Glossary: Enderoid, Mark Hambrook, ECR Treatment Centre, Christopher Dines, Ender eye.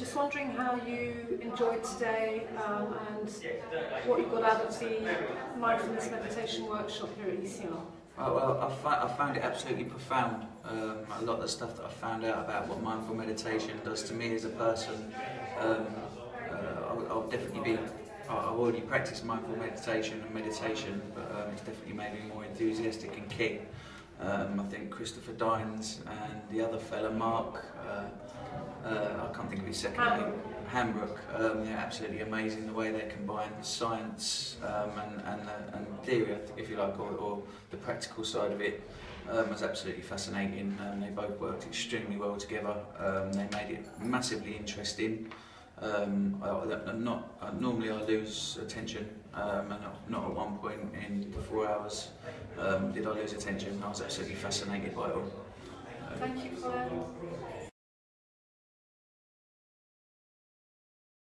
just wondering how you enjoyed today and what you got out of the mindfulness meditation workshop here at ECR. Oh, well, I found it absolutely profound. A lot of the stuff that I found out about what mindful meditation does to me as a person, I'll definitely be. I've already practiced mindful meditation and meditation, but it's definitely made me more enthusiastic and keen. I think Christopher Dines and the other fella, Mark, I can't think of his second name, Hambrook, they're absolutely amazing the way they combine the science and theory, if you like, or the practical side of it. Was absolutely fascinating. They both worked extremely well together. They made it massively interesting. Normally I lose attention, and not at one point in the 4 hours did I lose attention. I was absolutely fascinated by it all. Thank you, Claire.